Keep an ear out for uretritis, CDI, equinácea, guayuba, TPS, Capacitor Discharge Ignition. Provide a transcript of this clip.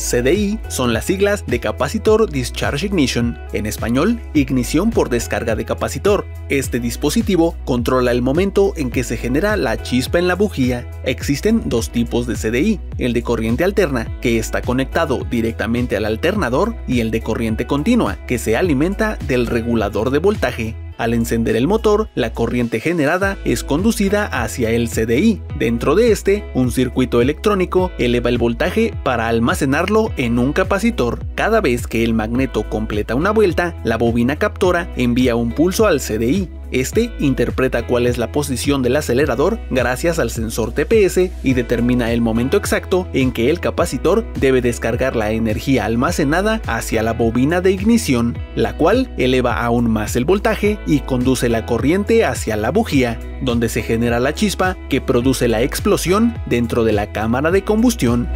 CDI son las siglas de Capacitor Discharge Ignition, en español, ignición por descarga de capacitor. Este dispositivo controla el momento en que se genera la chispa en la bujía. Existen dos tipos de CDI, el de corriente alterna, que está conectado directamente al alternador, y el de corriente continua, que se alimenta del regulador de voltaje. Al encender el motor, la corriente generada es conducida hacia el CDI. Dentro de este, un circuito electrónico eleva el voltaje para almacenarlo en un capacitor. Cada vez que el magneto completa una vuelta, la bobina captora envía un pulso al CDI. Este interpreta cuál es la posición del acelerador gracias al sensor TPS y determina el momento exacto en que el capacitor debe descargar la energía almacenada hacia la bobina de ignición, la cual eleva aún más el voltaje y conduce la corriente hacia la bujía, donde se genera la chispa que produce la explosión dentro de la cámara de combustión.